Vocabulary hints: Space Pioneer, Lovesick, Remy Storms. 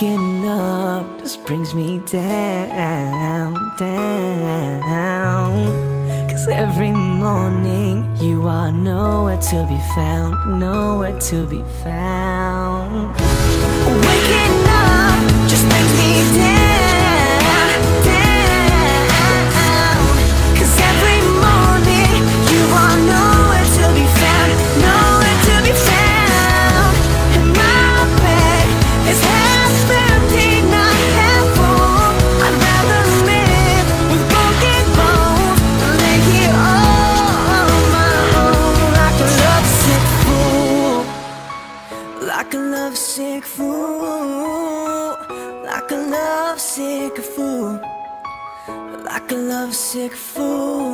Getting up just brings me down. Cause every morning you are nowhere to be found, nowhere to be found. Waking up just brings me down. Like a lovesick fool, like a lovesick fool, like a lovesick fool.